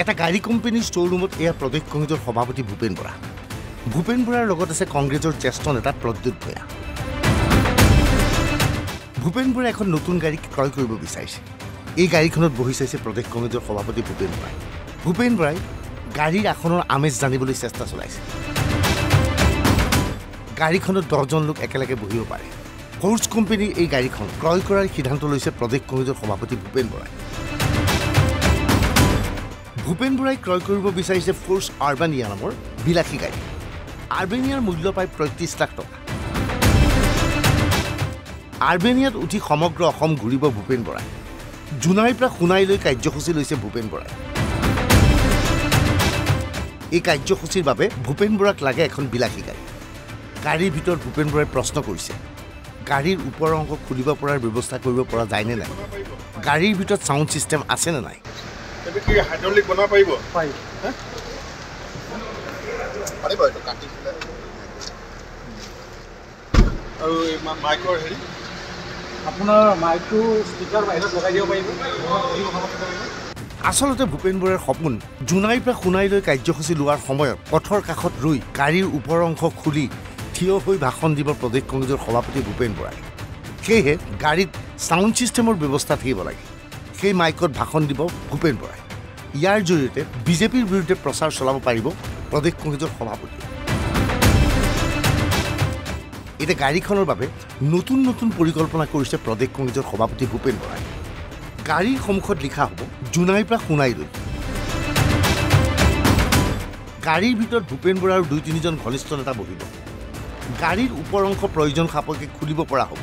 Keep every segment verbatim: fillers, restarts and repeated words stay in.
এটা গাড়ী কোম্পানীৰ ষ্ট'ৰৰুমত এয়া প্ৰদেশ কংগ্ৰেছৰ সভাপতি ভূপেন বৰা ভূপেন বৰাৰ লগত আছে কংগ্ৰেছৰ জ্যেষ্ঠ নেতা প্ৰদ্যুৎ ভূঞা ভূপেন বৰা এখন নতুন গাড়ী ক্ৰয় কৰিব বিচাৰিছে এই গাড়ীখনত বহি চাইছে প্ৰদেশ কংগ্ৰেছৰ সভাপতি ভূপেন বৰা ভূপেন বৰাই গাড়ীৰ আখনৰ আমেজ জানিবলৈ চেষ্টা চলাইছে গাড়ীখনত দহজন লোক একেলগে বহিব পাৰে কোৰ্ছ কোম্পানীৰ এই গাড়ীখন ক্ৰয় কৰাৰ সিদ্ধান্ত লৈছে প্ৰদেশ কংগ্ৰেছৰ সভাপতি ভূপেন বৰাই ভূপেন বৰাই ক্ৰয় কৰিব বিচাৰিছে ফ'ৰ্চ আৰবানিয়া নামৰ বিলাসী গাড়ী আৰবেনিয়াৰ মূল্য পায় পঁয়ত্ৰিশ লাখ টকা আৰবেনিয়াত উঠি সমগ্ৰ অসম ঘূৰিব ভূপেন বৰাই জুনাইৰ পৰা খুনাইলৈ কাৰ্যসূচী লৈছে ভূপেন বৰাই এই কাৰ্যসূচীৰ বাবে ভূপেন বৰাক লাগে এখন বিলাসী গাড়ী গাড়ীৰ ভিতৰত ভূপেন বৰাই প্ৰশ্ন কৰিছে গাড়ীৰ ওপৰৰ অংশ খুলিব পৰাৰ ব্যৱস্থা কৰিব পৰা যায় নে নাই গাড়ীৰ ভিতৰত সাউণ্ড ছিষ্টেম আছে নে নাই এবে কি হাইড্রোলিক বনা পাইবো পাই হ্যাঁ পাইবো এটা কাটি দিলে আৰু এই মাইকৰ হেৰি আপোনাৰ মাইকটো স্পিকাৰ বাইৰত লগাই দিব পাইবো আসলতে ভূপেন বৰাৰ সপোন জুনাইৰ পৰা খুনাইলৈ কাৰ্যসূচী লোৱাৰ সময়ত পথৰ কাষত ৰৈ গাড়ীৰ ওপৰৰ অংশ খুলি থিয় হৈ ভাষণ দিব প্ৰদেশ কংগ্ৰেছৰ সভাপতি ভূপেন বৰাই সেয়ে গাড়ীত সাউণ্ড ছিষ্টেমৰ ব্যৱস্থা থাকিব লাগে সেই মাইকত ভাষণ দিব ভূপেন বৰাই ইয়াৰ জৰিয়তে বিজেপিৰ বিৰুদ্ধে প্ৰচাৰ চলাব পাৰিব প্ৰদেশ কংগ্ৰেছৰ সভাপতি এটা গাড়ীখনৰ বাবে নতুন নতুন পৰিকল্পনা কৰিছে প্ৰদেশ কংগ্ৰেছৰ সভাপতি ভূপেন বৰাই গাড়ীৰ সন্মুখত লিখা হ'ব জুনাইৰ পৰা খুনাইলৈ গাড়ীৰ ভিতৰত ভূপেন বৰাৰ দুই তিনিজন ঘনিষ্ঠ নেতা বহিব গাড়ীৰ ওপৰ অংশ প্ৰয়োজন সাপেক্ষে খুলিব পৰা হ'ব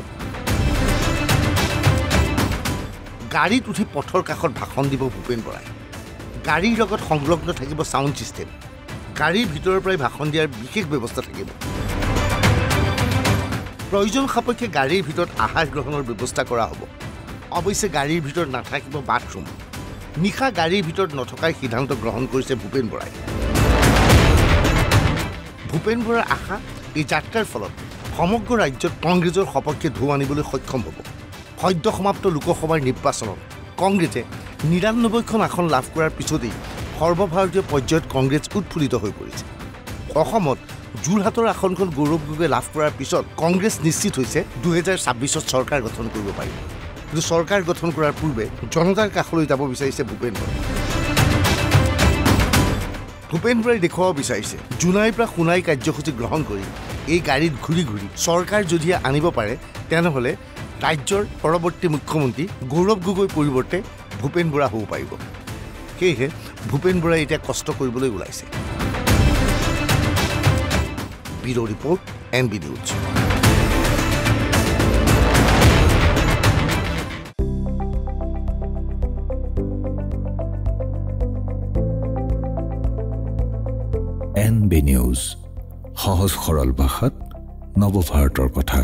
গাড়ীত উঠি পথৰ কাষত ভাষণ দিব ভূপেন বৰাই গাড়ীৰ লগত সংলগ্ন থাকিব সাউণ্ড ছিষ্টেম গাড়ীৰ ভিতৰৰ পৰাই ভাষণ দিয়াৰ বিশেষ ব্যৱস্থা থাকিব প্ৰয়োজন সাপেক্ষে গাড়ীৰ ভিতৰত আহাৰ গ্ৰহণৰ ব্যৱস্থা কৰা হ'ব অৱশ্যে গাড়ীৰ ভিতৰত নাথাকিব বাথৰুম নিশা গাড়ীৰ ভিতৰত নথকাৰ সিদ্ধান্ত গ্ৰহণ কৰিছে ভূপেন বৰাই ভূপেন বৰাৰ আশা এই যাত্ৰাৰ ফলত সমগ্ৰ ৰাজ্যত কংগ্ৰেছৰ সপক্ষে ঢৌ আনিবলৈ সক্ষম হ'ব সদ্য সমাপ্ত লোকসভাৰ নিৰ্বাচনত কংগ্ৰেছে নিৰানব্বৈখন আসন লাভ কৰাৰ পিছতেই সৰ্বভাৰতীয় পৰ্যায়ত কংগ্ৰেছ উৎফুল্লিত হৈ পৰিছে অসমত যোৰহাটৰ আসনখন গৌৰৱভাৱে লাভ কৰাৰ পিছত কংগ্ৰেছ নিশ্চিত হৈছে দুহেজাৰ ছাব্বিছত চৰকাৰ গঠন কৰিব পাৰিব কিন্তু চৰকাৰ গঠন কৰাৰ পূৰ্বে জনতাৰ কাষলৈ যাব বিচাৰিছে ভূপেন বৰা ভূপেন বৰাই দেখুৱাব বিচাৰিছে জুনাইৰ পৰা খুনাই কাৰ্যসূচী গ্ৰহণ কৰি এই গাড়ীত ঘূৰি ঘূৰি চৰকাৰ যদিহে আনিব পাৰে তেনেহ'লে ৰাজ্যৰ পৰৱৰ্তী মুখ্যমন্ত্ৰী গৌৰৱ গগৈ পৰিৱৰ্তে ভূপেন বৰা হ'ব পাৰিব সেয়েহে ভূপেন বৰাই এতিয়া কষ্ট কৰিবলৈ ওলাইছে bureau' report NB news. N B news সহজ সৰল ভাষাত নৱভাৰতৰ কথা।